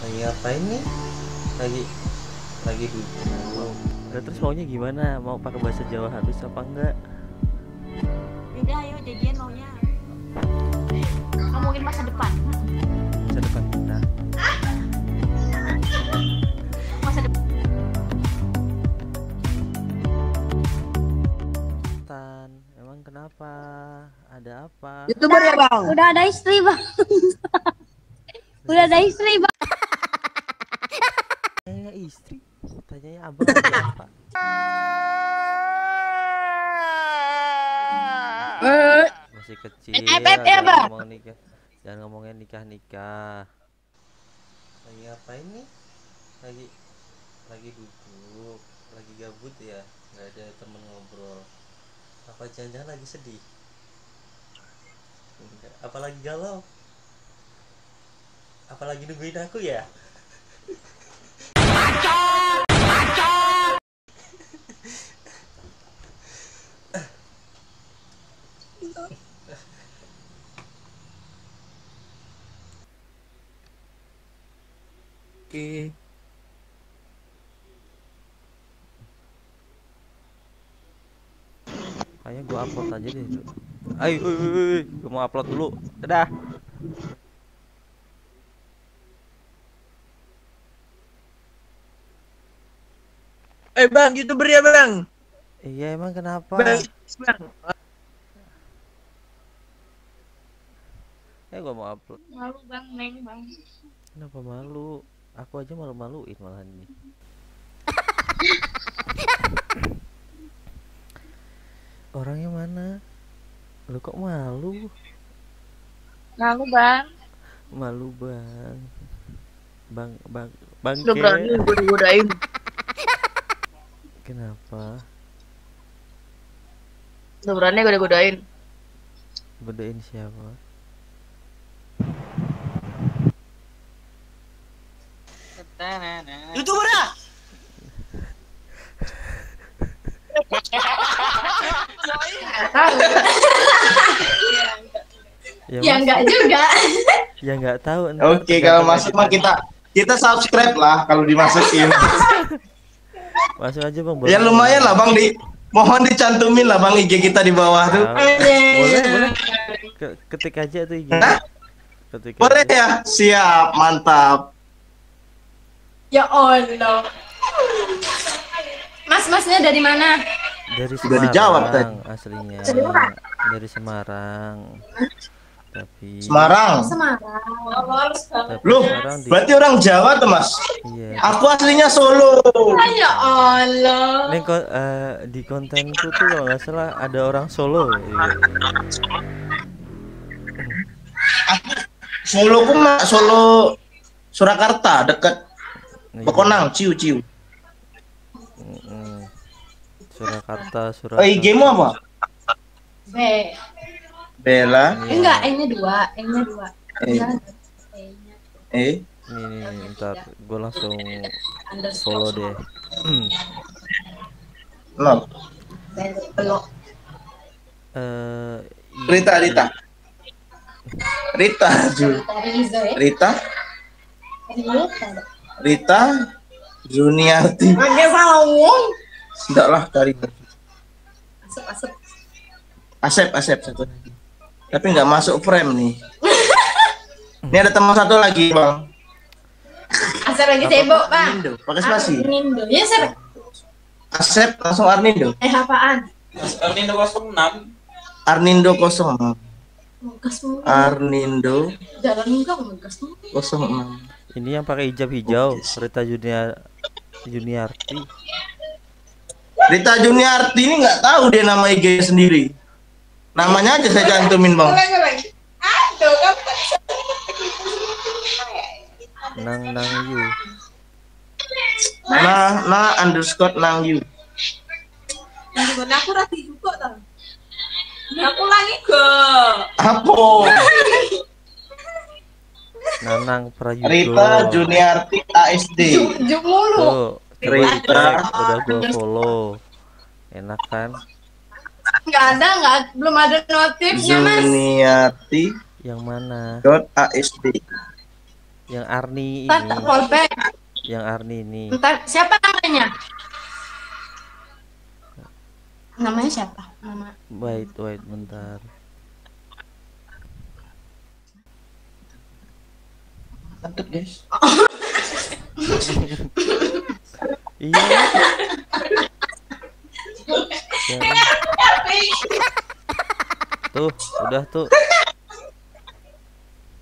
Lagi apa ini? Lagi duduk. Nah, terus maunya gimana? Mau pakai bahasa Jawa halus apa enggak? Beda, ayo jadian maunya. Ngomongin masa depan. Masa depan kita. Masa depan. Emang kenapa? Ada apa? YouTuber ya bang? Udah ada istri bang. Udah ada istri bang. Tanya istri? Tanyanya abang apa? Masih kecil. Ngomong nikah. Jangan ngomongin nikah. Lagi apa ini? Lagi duduk. Lagi gabut ya? Gak ada temen ngobrol. Apa jangan-jangan lagi sedih? Enggak. Apalagi galau? Apalagi nungguin aku ya? Macam! Oke. Kayaknya gue upload aja deh. Ayo, gue mau upload dulu. Dadah. Bang, YouTuber ya bang? Iya, emang kenapa? Bang. Gue mau upload. Malu bang, bang. Kenapa malu? Aku aja malu-maluin malahan ini. Orangnya mana? Lu kok malu? Malu bang. Malu bang. Bang. Lu berani godain. Kenapa? Lu berani godain. Godain siapa? YouTuber ya? Ya enggak juga. Ya enggak tahu. Oke, kalau masuk mah kita subscribe lah kalau dimasukin. Masuk aja bang. Ya lumayan lah bang, mohon dicantumin lah bang IG kita di bawah tuh. Boleh. Ketik aja tuh IG. Boleh ya? Siap, mantap. Ya Allah. Mas-masnya dari mana? Dari Semarang. Dijawab tadi aslinya. Dari Semarang. Tapi Semarang. Loh, berarti orang Jawa tuh, Mas. Iya. Aku aslinya Solo. Ya Allah. Nih di kontenku tuh kalau nggak salah ada orang Solo. Iya. Soloku mah Solo Surakarta dekat Pekonang, Ciu. Surakarta. IG-mu apa? Bella. Enggak, N-nya 2. Ini ntar gue langsung follow deh. Rita Juniarti. Enggak salah ngomong. Tidaklah dari Asep satu lagi. Tapi nggak masuk frame nih. Ini ada teman satu lagi, Bang. Asep lagi sibuk, Bang. Arnindo, pakai spasi. Arnindo. Ya, Asep langsung Arnindo. Apaan? Arnindo 06. Arnindo 06. Arnindo. Jalan enggak menggas. 06. Ini yang pakai hijab hijau, Rita Juniarti. Rita Juniarti ini nggak tahu dia nama IG sendiri. Namanya aja saya cantumin bang. Nang yu. Aku rati juga tau. Aku lagi ke. Apa? Nanang Prayugo. Rita Juniarti ASD. Juk mulu. Rita udah gue follow. Enak kan? Belum ada notifnya, Mas. Zuniati yang mana? .asd. Yang Arni ini. Tak fallback. Yang Arni ini. Bentar, siapa namanya? Namanya siapa? Nama. Wait, bentar. Bentar, guys. Iya. Tuh, udah tuh.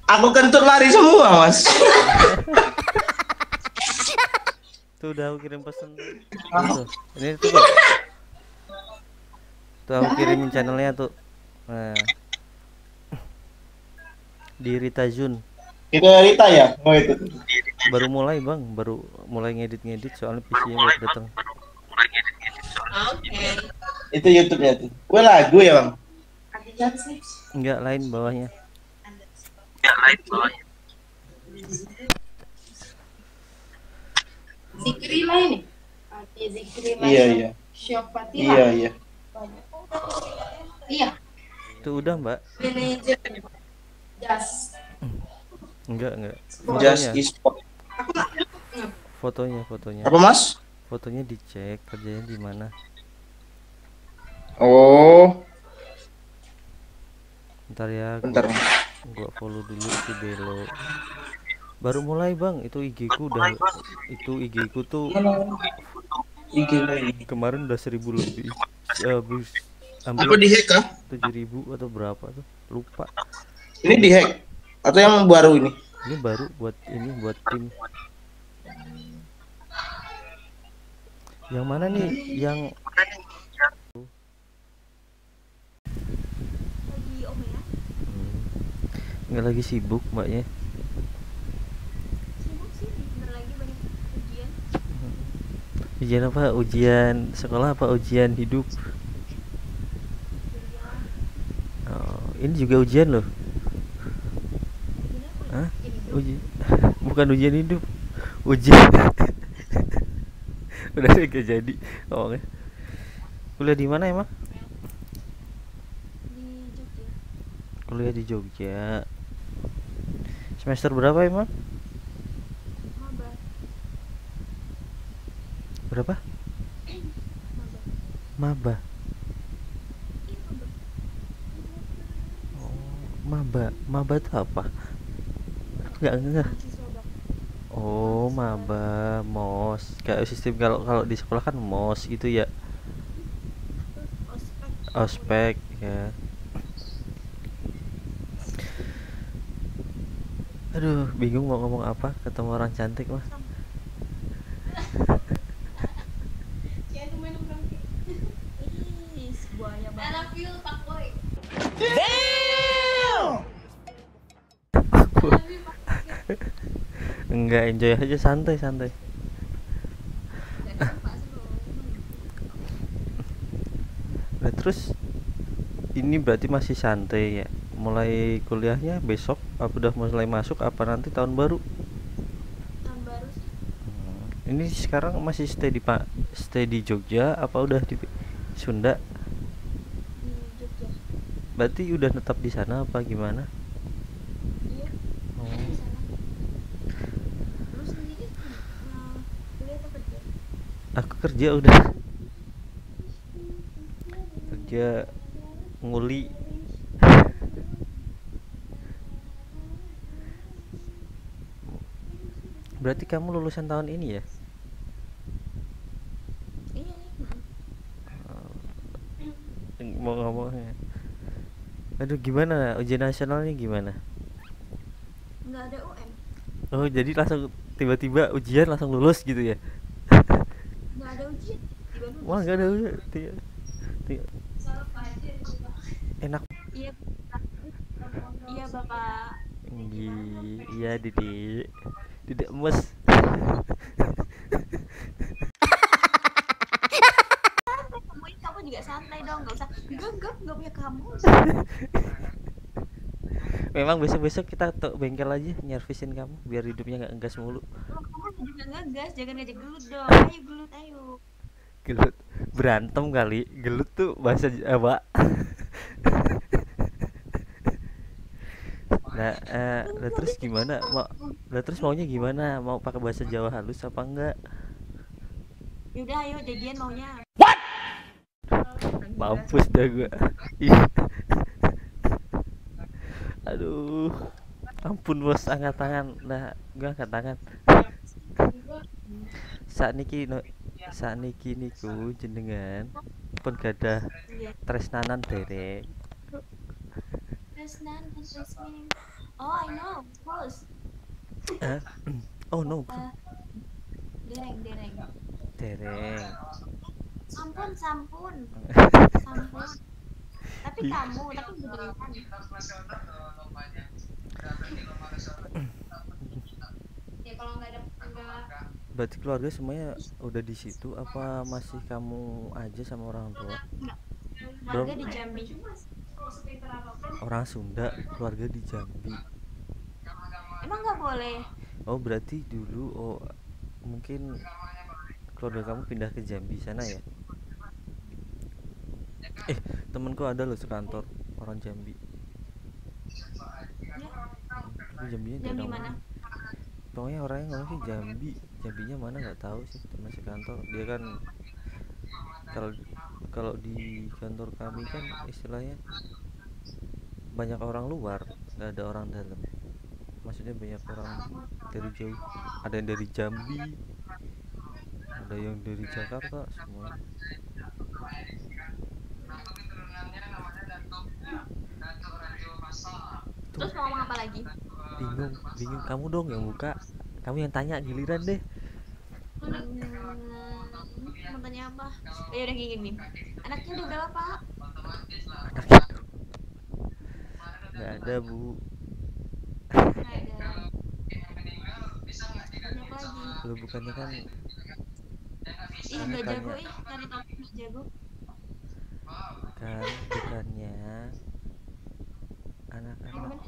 Aku kentut lari semua, Mas. Tuh udah aku kirim pesan. Ini tuh. Tuh aku kirimin channelnya tuh. Nah. Di Rita Jun. Itu Rita ya? Oh itu. Baru mulai, Bang. Baru mulai ngedit-ngedit soalnya PC-nya baru datang. Okay. Itu YouTube ya tuh. Gue lagu ya, Bang. Enggak, lain bawahnya. Enggak, lain bawahnya. Zikri lain. Zikri lain. Iya. Iya. Iya. Itu udah, Mbak. Manager. Jas. Enggak. Jas e-sport. Fotonya. Apa, Mas? Fotonya dicek, kerjanya di mana? Oh. Bentar ya. Bentar. Gua follow dulu itu Belo. Baru mulai, Bang. Itu IG-ku udah. Itu IG-ku tuh IG kemarin udah 1000 lebih. Aku di-hack kah? 7000 atau berapa tuh? Lupa. Ini di-hack atau yang baru ini? Ini baru buat tim. Yang mana nih? Yang nggak lagi sibuk mbaknya? Sibuk sih, bener lagi banyak ujian. Ujian apa? Ujian sekolah apa ujian hidup? Oh, ini juga ujian loh. Hah? Ujian? Bukan ujian hidup, ujian. Udah gak jadi. Oh, okay. Kuliah di mana emang? Di Jogja. Kuliah di Jogja. Semester berapa emang? Maba. Berapa? Maba. Oh, maba itu apa? Enggak ngerti. Oh, maba, mos. Kayak sistem kalau di sekolah kan mos gitu ya. Ospek ya. Aduh, bingung mau ngomong apa ketemu orang cantik, Mas. Enggak, enjoy aja, santai. Nah, terus ini berarti masih santai ya. Mulai kuliahnya besok apa udah mulai masuk apa nanti tahun baru? Tahun baru sih. Ini sekarang masih stay di Jogja apa udah di Sunda? Di Jogja. Berarti udah tetap di sana apa gimana? Aku kerja udah. Kerja nguli. Berarti kamu lulusan tahun ini ya? Iya. Mau ngomongnya. Aduh, gimana ujian nasionalnya gimana? Nggak ada UN. Oh, jadi langsung tiba-tiba ujian langsung lulus gitu ya? Wah, nggak ada ujian. Enak. Iya bapak. Iya Didi emas. Kamu juga santai dong, nggak usah nggak punya kamu. Memang besok-besok kita bengkel aja nyervisin kamu biar hidupnya nggak ngegas mulu. Kamu juga ngegas, jangan ngejek gelut dong. Ayo gelut. berantem kali. Gelut tuh bahasa Jawa. Nah, lah terus gimana? Lah terus maunya gimana? Mau pakai bahasa Jawa halus apa enggak? Yaudah ayo jadian maunya. What? Mampus dah gua. Aduh. Ampun bos, angkat tangan. Nah, gua angkat tangan. Saat niki niku jenengan pun gadah tresnanan derek. Tresnan mean... Oh, I know, of course. Oh no. Dereng. Sampun. Tapi kamu, tapi beneran. Ya kalau enggak berarti keluarga semuanya udah di situ apa masih kamu aja sama orang tua? Keluarga di Jambi. Orang Sunda keluarga di Jambi. Emang nggak boleh? Oh berarti dulu mungkin keluarga kamu pindah ke Jambi sana ya? Temanku ada loh sekantor orang Jambi. Jambi mana? Pokoknya orangnya nggak sih Jambi. Jambinya mana nggak tahu sih, teman sekantor. Dia kan kalau di kantor kami kan istilahnya banyak orang luar, nggak ada orang dalam. Maksudnya banyak orang dari jauh. Ada yang dari Jambi, ada yang dari Jakarta, semua. Terus mau ngomong apa lagi? Bingung kamu dong yang buka. Kamu yang tanya, giliran deh. Mau tanya apa? Ya udah gini. Anaknya udah berapa, Pak? Anaknya nggak ada, Bu. Lu bukannya kan nggak jago cari topik, nggak jago kan, bukannya anak-anak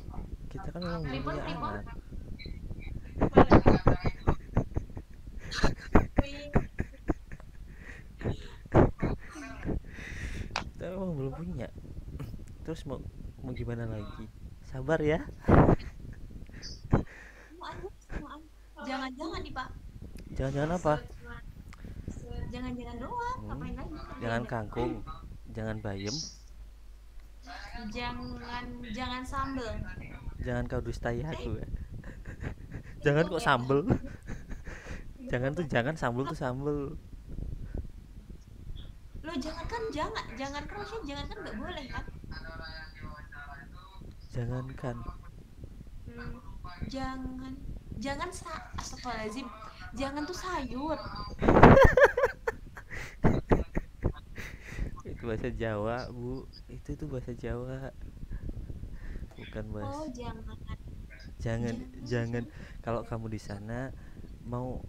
kita kan memang punya anak. Kita memang belum punya. Terus mau gimana lagi? Sabar ya. Jangan-jangan nih Pak. Jangan-jangan apa? Jangan-jangan doang, ngapain lagi? Jangan kangkung, jangan bayam. Jangan sambel. Jangan kau dustai aku. Jangan kok sambel. Jangan sambel tuh sambel. Lo jangan kan nggak boleh kan? Jangan astagfirullahaladzim. Jangan tuh sayur. Itu bahasa Jawa, Bu. Itu bahasa Jawa. Bukan bahasa. Oh, jangan. Kalau kamu di sana mau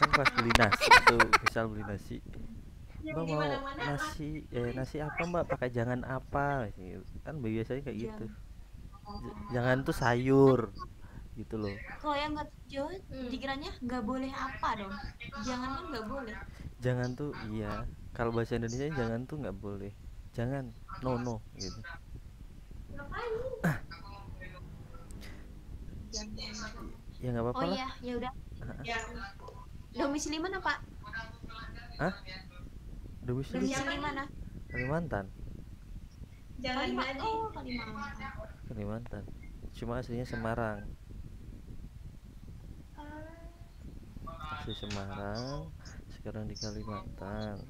kan pas beli nasi tuh, misal beli nasi. Mbak mau nasi apa Mbak, pakai jangan apa gitu. Kan biasanya kayak gitu. Jangan tuh sayur gitu loh. Kalau yang nggak jauh dikiranya nggak boleh apa dong. Jangan kan nggak boleh. Jangan tuh iya. Kalau bahasa Indonesia jangan tuh nggak boleh. Jangan no gitu. Ya nggak apa-apa. Oh iya, ya udah. Domisili mana Pak? Hah? Domisili mana? Kalimantan. Kalimantan. Cuma aslinya Semarang. Asli Semarang, sekarang di Kalimantan.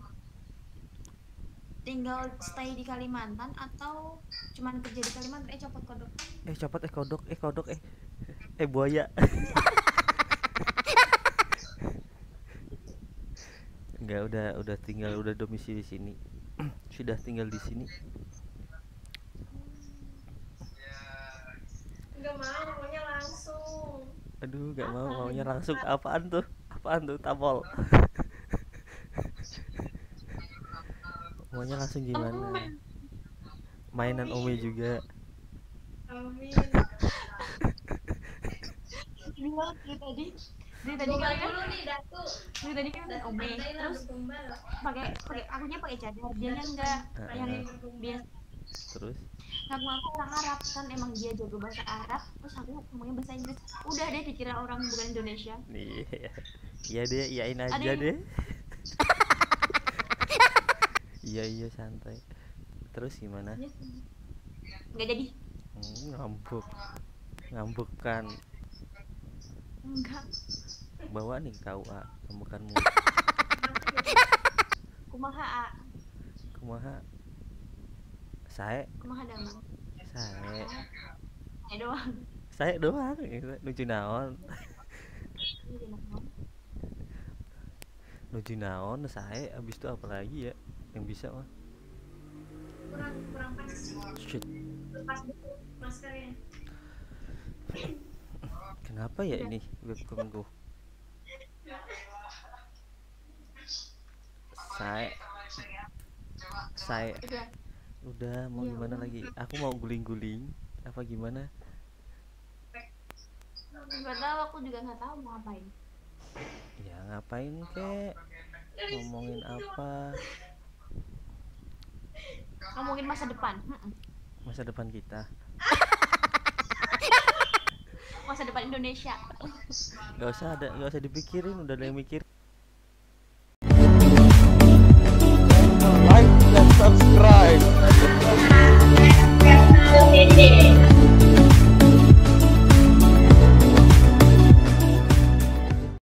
Tinggal stay di Kalimantan atau cuman kerja di Kalimantan? Copot kodok buaya. Enggak, udah domisili di sini. Sudah tinggal di sini. Gak mau, maunya langsung. Aduh, gak mau, maunya langsung. Apaan tuh, Tapol? Maunya langsung gimana? Mainan Umi juga. Umi. Gimana tadi? Ini tadi kan dulu nih Datu. Ini tadi kan OB. Terus pakai akunya pakai cadar, dia enggak yang biasa. Terus ngaku-ngaku orang Arab kan, emang dia jago bahasa Arab, terus aku ngomongnya bahasa Inggris, udah deh dikira orang bukan Indonesia. Iya iya deh, iyain aja deh. Iya iya santai. Terus gimana? Nggak jadi. Ngambek kan? Enggak. Bawa nih kau A, ngambekanmu. Kumaha A? Kumaha? Sae? Kumaha damang? Sae. Sae doang. Sae doang. Lucu naon? Lucu naon sae, abis itu apa lagi ya yang bisa mah? Kurang panas. Shit. Lepas dulu maskernya. Kenapa ya ini webcamku? Sae. Udah mau gimana lagi? Aku mau guling-guling apa gimana? Enggak tahu, aku juga nggak tahu mau ngapain. Ya ngapain kek? Ngomongin apa? Ngomongin masa depan. Masa depan kita. Masa depan Indonesia. Gak usah dipikirin, udah ada yang mikir.